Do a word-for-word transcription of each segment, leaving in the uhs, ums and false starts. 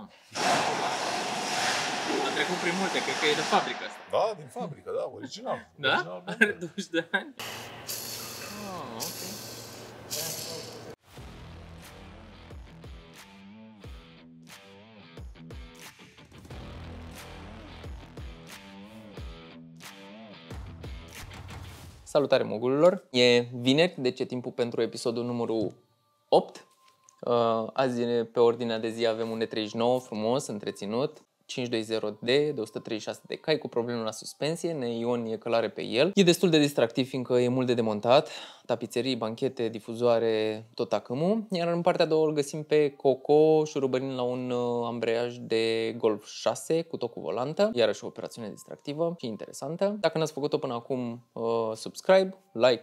Mamă. A trecut prin multe, cred că e de fabrică asta. Da, din fabrică, da, original. Da? Original, are douăzeci de ani? Ah, ok. Salutare mogulilor! E vineri, deci e timpul pentru episodul numărul opt. Azi pe ordinea de zi avem un E treizeci și nouă frumos, întreținut, cinci sute douăzeci D de o sută treizeci și șase de cai cu probleme la suspensie, neion e călare pe el. E destul de distractiv fiindcă e mult de demontat, tapiserii, banchete, difuzoare, tot acâmul. Iar în partea a doua îl găsim pe Coco șurubărind la un ambreiaj de Golf șase cu tot cu volantă. Iarăși o operațiune distractivă și interesantă. Dacă n-ați făcut-o până acum, subscribe, like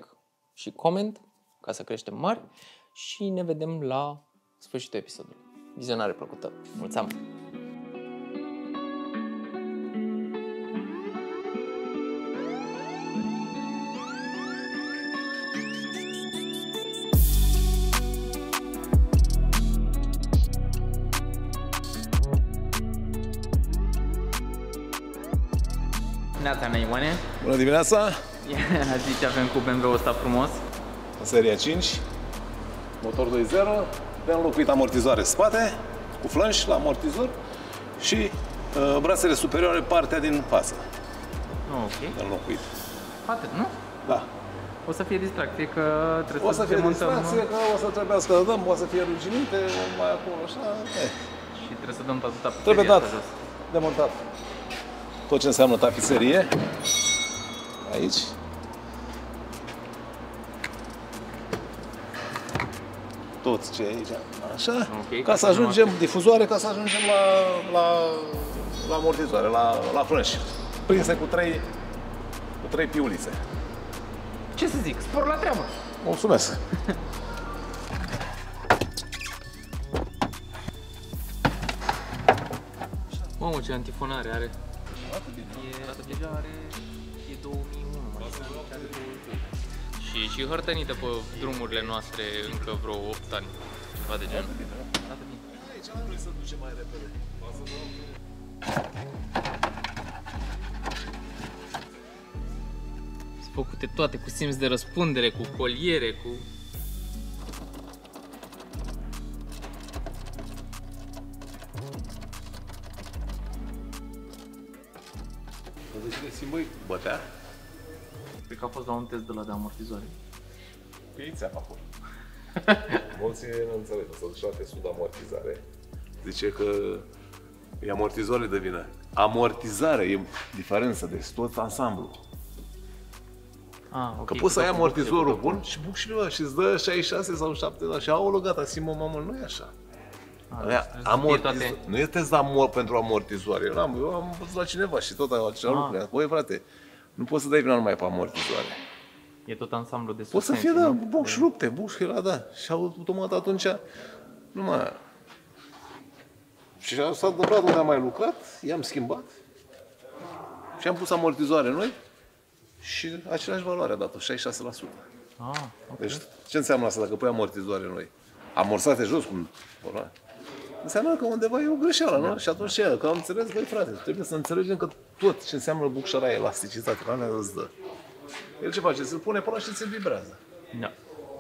și coment ca să creștem mari și ne vedem la sfârșitul episodului. Vizionare plăcută! Mulțumesc! Neața mea, Ioane. Bună dimineața! Azi ce avem cu B M W-ul ăsta frumos? În seria cinci, motor doi punct zero, le-am locuit amortizoare spate, cu flânși la amortizor și uh, brațele superioare, partea din față. Ok. Le-am locuit. Atât, nu? Da. O să fie distracție că trebuie o să, să fie demontăm... distracție că o să trebuiască să dăm, o să fie ruginite, mai acolo, așa... Eh. Și trebuie să dăm toată tapiseria. Trebuie dat, demontat. Tot ce înseamnă tapiserie, aici. Tot ce e aici, așa, okay, ca, ca să ajungem, difuzoare, ca să ajungem la, la, la amortizoare, la, la frânși, prinse cu trei, cu trei piulițe. Ce să zic, spor la treabă! Mulțumesc! Mamă, ce antifonare are! Deja are, e două mii unu, mai și e și hărtănită pe drumurile noastre încă vreo opt ani, ceva de genul. Aici nu vrei să duce mai repede. Sunt făcute toate cu simț de răspundere, cu coliere, cu... Băi, bătea. Cred că a fost la un test de la de amortizoare. Pilița a fost. Mulți nu înțeleg, s-a dus la testul de amortizare. Zice că e amortizoare de vină. Amortizare e diferența de tot ansamblu. Ah, okay. Că poți să ai amortizorul bun și buc și nu, și îți dă șaizeci și șase sau șapte, dar și aolo, gata, simă, mamă, nu e așa. Amortiz... Nu e test de amor pentru amortizoare. Eu am, eu am văzut la cineva și tot acea lucru. Băi, frate, nu poți să dai vina numai pe amortizoare. E tot ansamblu de susținere. Poți să fie, da, boc și rupte, boc și la da. Și automat atunci, nu mai... Și s-a întâmplat unde am mai lucrat, i-am schimbat și am pus amortizoare noi și aceeași valoare a dat-o, șaizeci și șase la sută. Ah, okay. Deci ce înseamnă asta dacă pui amortizoare noi? Amorsate jos, cum vorba. Înseamnă că undeva e o greșeală, nu? Da. Și atunci ce? Că am înțeles, băi frate, trebuie să înțelegem că tot ce înseamnă bucșara, elasticitate, că alea îți dă. El ce face? Se pune până și se vibrează. Da.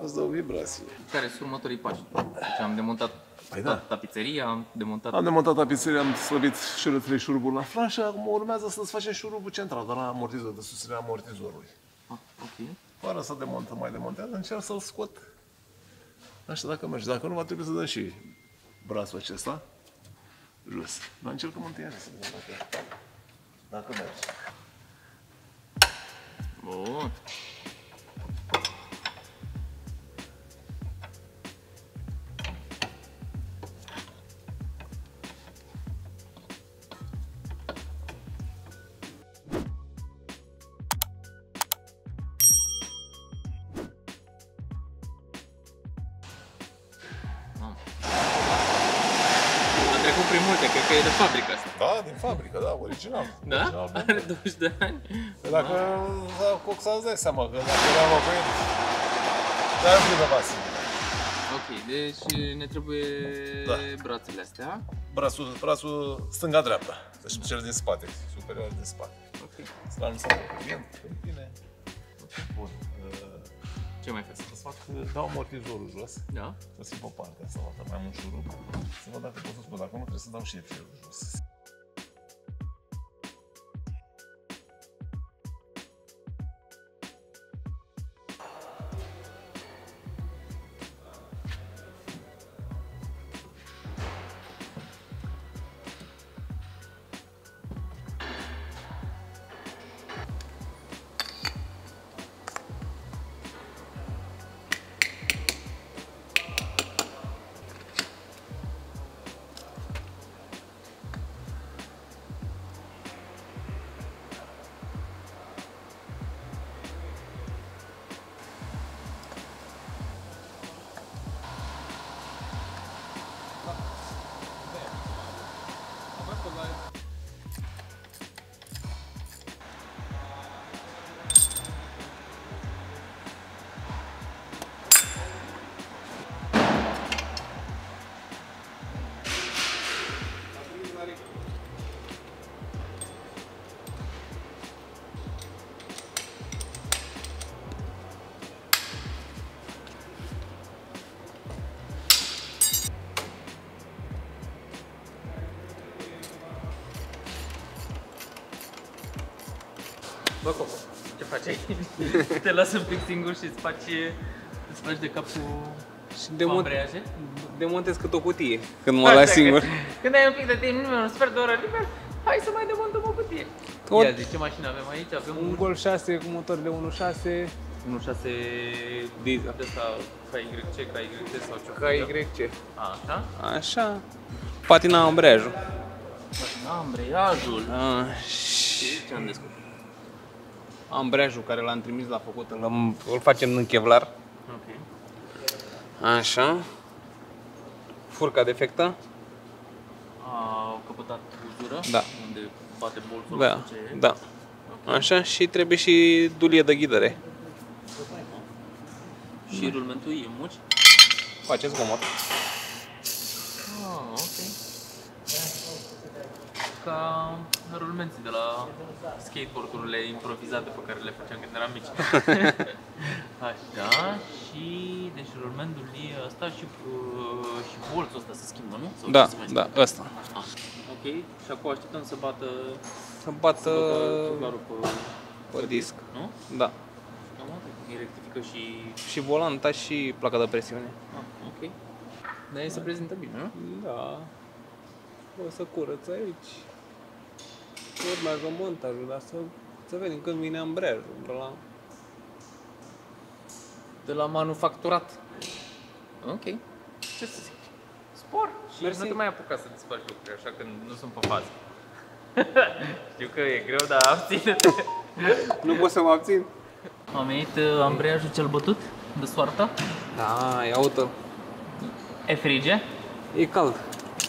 Îți dă o vibrație. Care sunt următorii pași? Deci am demontat păi da. tapiseria, am demontat... Am demontat tapiseria, am slăbit cele trei șuruburi la flanșă, acum urmează să-ți facem șurubul central, de la amortizor, de susținerea amortizorului. Ah, ok. Fără să demontăm, mai demontează, încerc să-l scot. Așa dacă merge, dacă nu va trebui să dăm și brațul acesta jos. Dar încercăm întâi așa să vedem dacă, dacă merge. Bun. Că e de fabrică asta. Da, din fabrică, da, original. Da? Original, are douăzeci de ani. Păi dacă coxa îți dai seama, că dacă le-am locuit, dar nu-i de basă. Ok, deci ne trebuie da. brațele astea. brațul, brațul stânga-dreapta, deci cel din spate, superior din spate. Ok. S-a lăsat bine, bine. Bun. Ce mai faci? Să fac, dau amortizorul jos. Da? Să simt pe partea, să vadă mai mult șurub. Să văd dacă pot să spun, dacă nu trebuie să dau și firul jos. Bă, Coco, ce faci? Te lasă un pic singur și îți faci, îți faci de cap cu ambreiaje? Demontez cât o cutie când mă las singur. Când ai un pic de timp, un sfert de oră liber, hai să mai demontăm o cutie. Ia zi, ce mașină avem aici? Avem un Golf șase cu motor de unu virgulă șase. unu virgulă șase diesel. K Y C, K Y C sau ce? K Y C. Așa? Așa. Patina ambreiajul. Patina ambreiajul? Și ce am descoperit? Ambreiajul care l-am trimis la făcut, îl, îl facem în Kevlar. Ok. Așa. Furca defectă. Au căpătat uzură, da. Unde bate bolțul. Da, ce... da. Okay. Așa, și trebuie și dulie de ghidere. Și mm. rulmentul e muci. Face zgomot. Ah, ok. Ca... rulmenții de la skateboard-urile improvizate pe care le făceam când eram mici. Așa, și deci rulmentul e ăsta și, uh, și bolțul ăsta se schimbă, nu? Sau da, se da, ăsta. Ok, și acum așteptăm să bată... Să bată... tularul pe... pe disc, nu? Da. Îi rectifică și... și volanta și placa de presiune. Ah, ok. Dar ei se prezintă bine, nu? Da. O să curăț aici. Urmează montajul, dar să, să vedem când vine ambreiajul de la... de la manufacturat. Ok. Ce să zic? Spor! Și mersi. Nu te mai apuca să desfaci lucruri așa când nu sunt pe fază. Știu că e greu, dar abține-te. Nu pot să mă abțin. Am venit ambreiajul cel bătut de soarta. Da, iau-te. E frige? E cald.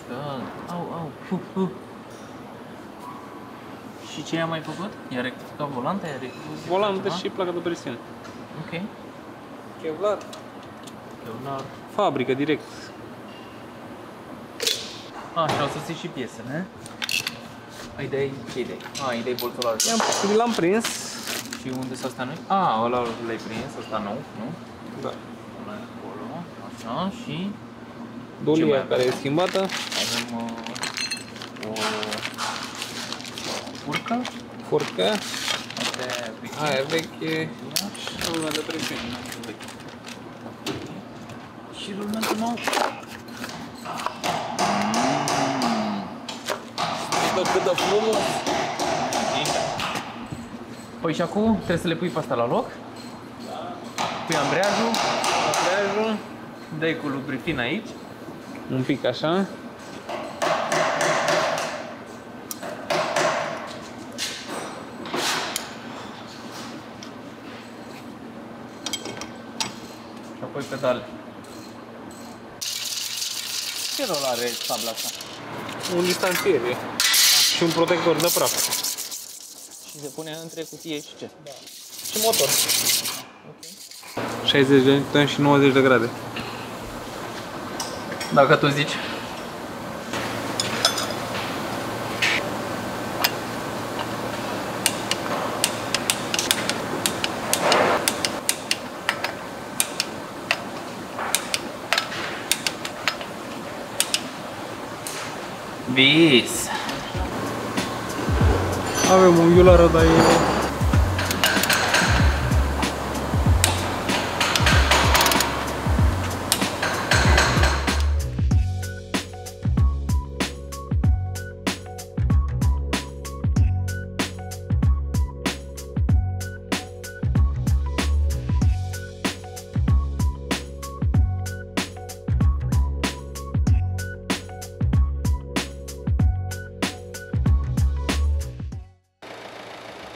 Cald. Au, au. Uf, uf. Și ce i-a mai făcut? I-a rectificat volanta, i-a rectificat volanta și placa de presiune. Ok. Kevlar. Kevlar. Fabrică, direct. A, și au sosit și piesele. Ai de-ai? Ce-i de-ai? A, ai de-ai bolțul ăla. L-am prins. Și unde s-a stat noi? A, ăla l-ai prins, ăsta nou, nu? Da. Ăla e acolo, așa, și... dulia care e schimbată. Avem uh, o... furca, furca, aia veche și rulmentul de presiune. Și rulmentul nou. Stai cât de frumos! Păi și acum trebuie să le pui pe asta la loc. Pui ambreiajul, ambreiajul, dai cu lubrifin aici. Un pic așa. Pedale. Ce rol are tabla asta? Un distanțier e. Și un protector de praf. Și se pune între cutie și ce? Da. Și motor. Okay. șaizeci de N și nouăzeci de grade. Dacă tu zici. Bis. Avem o iulară, dar e...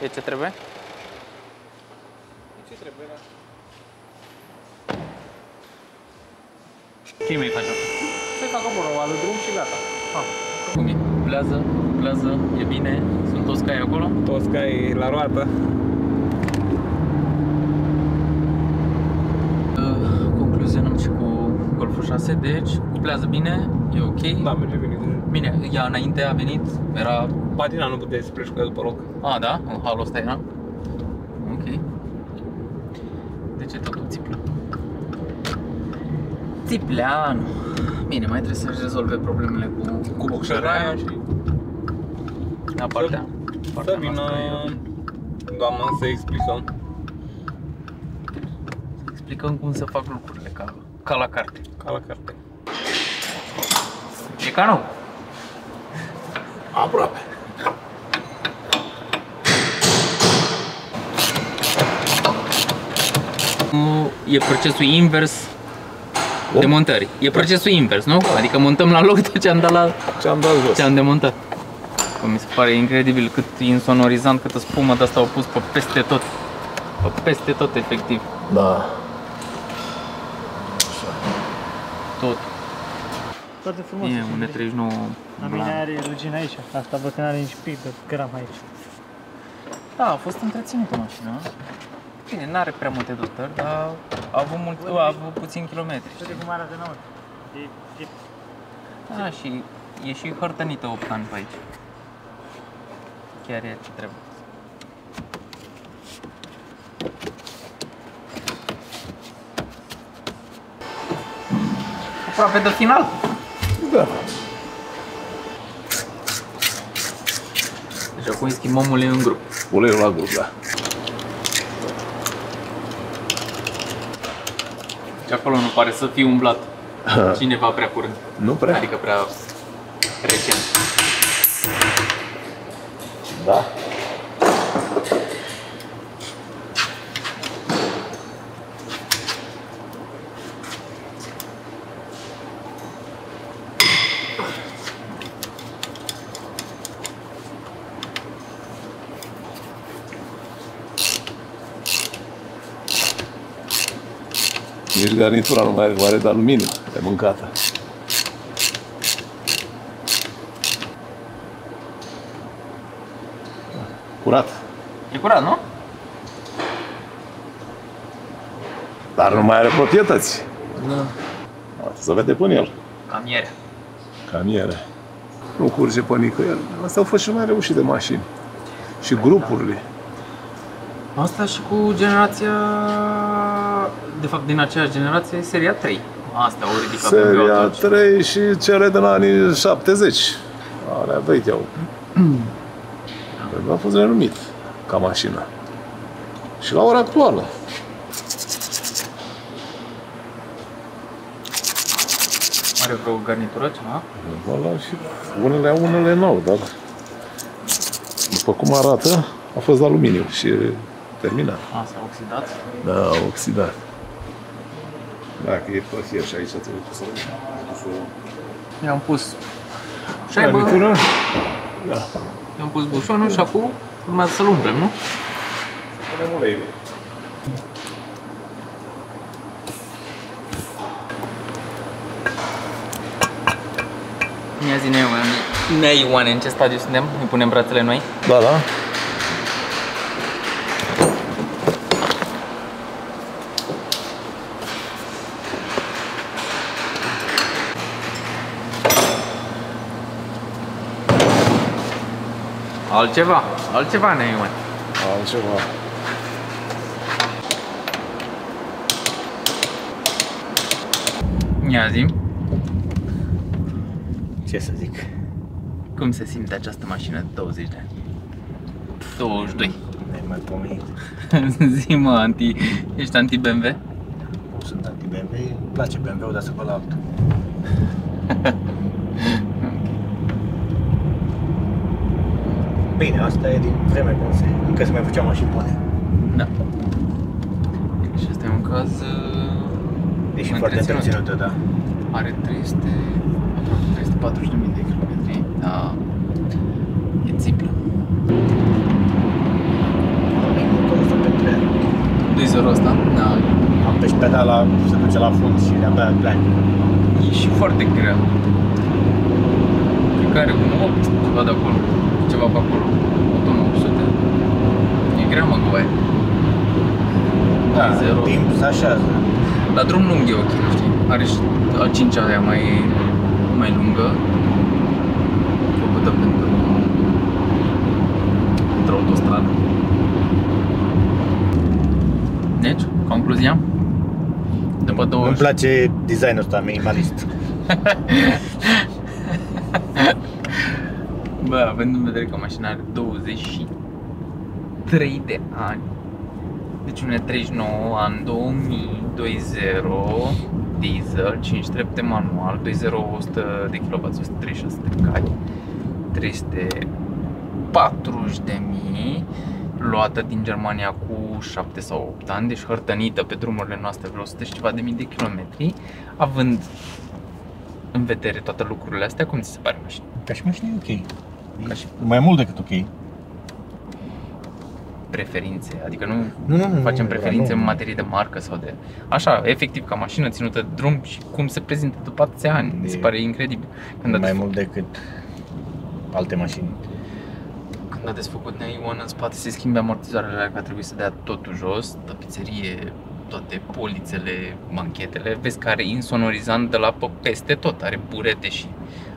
E ce trebuie? E ce trebuie, da? Ce-i mai facem? Să-i fac o borova de drum și gata. Ha. Cum e? Plează, plează, e bine. Sunt toți caii acolo? Toți caii la roată. Concluzionăm și cu Golful șase, deci cuplează bine, e ok. Da, merge bine. Bine, ea înainte a venit, era... Patina nu puteai să pleci cu ea după loc. A, da? În halul ăsta era? Ok. Deci e totul țiplă. Țipleanu. Bine, mai trebuie să-și rezolve problemele cu... Cu boxerea și... Da, partea... Să vină... Doamna, să explicăm. Să explicăm cum să fac lucrurile, ca, ca la carte. Ca la carte. E ca nou. Aproape. E procesul invers de montări. E procesul invers, nu? Adică montăm la loc tot ce am dat la... Ce am dat jos. Ce am demontat. Mi se pare incredibil cât insonorizant, câtă spumă de asta au pus pe peste tot. Pe peste tot, efectiv. Da. Tot. Foarte frumos. E un E treizeci și nouă. La mine are rugină aici, asta văd că n-are nici pic de gram aici. Da, a fost întreținută mașina. Bine, n-are prea multe dotări, dar a avut, mult, a avut puțin kilometri. Uite cum arată nouă. Da, și e și hărtănită opt ani pe aici. Chiar e ce trebuie. Aproape de final. Da. Și acum îi schimbăm uleiul în grup. Uleiul la grup, da. Și acolo nu pare să fie umblat cineva prea curând. Nu prea? Adică prea recent. Da. Nici garnitura nu mai are, are de aluminiu, e mâncată. Curat. E curat, nu? Dar nu mai are proprietăți. Da. Să vede până el. Camiere. Camiere. Nu curge pe nicăieri. Asta au fost și mai reușit de mașini. Și grupurile. Da. Asta și cu generația... De fapt, din aceeași generație, e seria trei. Asta au ridicat Seria trei și cele din anii șaptezeci. Alea vechi au. A fost renumit ca mașină. Și la ora actuală. Are vreo garnitură ceva? Vala și unele au, unele n-au, dar... După cum arată, a fost de aluminiu și terminat. A, s-a oxidat? Da, a oxidat. Dacă e pe fier și aici trebuie să o... I-am pus șaibă, da. I-am pus bușonul și acum urmează să-l umplem, nu? Punem uleiul. Ia zi, ne Ioane, ne Ioane, în ce stadiu suntem? Îi punem brațele noi? Da, da. Altceva, altceva ne mai. Altceva. Ia zi. Ce să zic? Cum se simte această mașină de douăzeci de ani? douăzeci și doi. Ne-ai mai pomenit. Zi mă, anti... ești anti-B M W? Nu sunt anti-B M W, îmi place B M W-ul, dar să vă la altul. Bine, asta e din vreme când se... încă se mai făcea mașini bune. Da. Și asta e un caz... e și foarte întreținută, da. Are trei sute patruzeci de mii de kilometri, dar e țiplă. Dizorul ăsta? Da. Am pești pedala, se duce la fund și de-abia plan. E și foarte grea. Cred că are un opt, ceva de acolo, ceva pe acolo, opt sute. E grea, mă, guai. Da, timp se așează. La drum lung e ok, nu știi? Are și a cincea aia mai... mai lungă, făcută pentru într-o autostradă. Deci, concluzia? După două... îmi place designul ăsta minimalist. Bă, având în vedere că mașina are douăzeci și trei de ani, deci une treizeci și nouă ani, două mii douăzeci, diesel, cinci trepte manual, douăzeci, o sută de kilowați, o sută treizeci și șase de cai, trei sute patruzeci de mii, luată din Germania cu șapte sau opt ani, deci hărtănită pe drumurile noastre vreo o sută și ceva de mii de kilometri. Având în vedere toate lucrurile astea, cum ți se pare mașina? Ca și mașina e ok. Ca și... mai mult decât ok. Preferințe, adică nu, nu, nu facem preferințe nu, nu. în materie de marcă sau de... așa, efectiv, ca mașină ținută de drum și cum se prezintă după atâția ani, mi se pare incredibil. Când mai mult decât alte mașini. Când a desfăcut neion în spate, se schimbe amortizoarele alea, că a trebuit să dea totul jos, tapiserie, toate polițele, manchetele, vezi că are insonorizant de la peste tot, are burete și...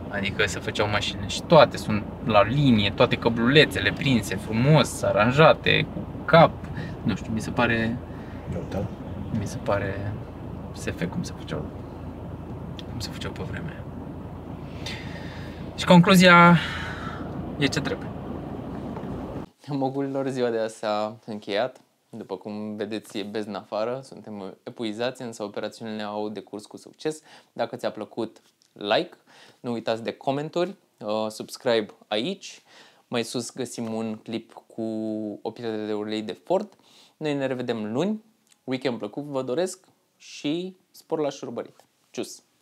adică se făceau mașini și toate sunt la linie, toate căblulețele prinse frumos, aranjate, cu cap. Nu știu, mi se pare... Total. Mi se pare S F cum se făceau, cum se făceau pe vremea aia. Și concluzia e ce trebuie. Mogurilor, ziua de azi s-a încheiat. După cum vedeți, e beznă afară, suntem epuizați, însă operațiunile au decurs cu succes. Dacă ți-a plăcut, like, nu uitați de comentarii, uh, subscribe aici, mai sus găsim un clip cu opt sute de ulei de Ford. Noi ne revedem luni, weekend plăcut vă doresc și spor la șurubărit. Cius!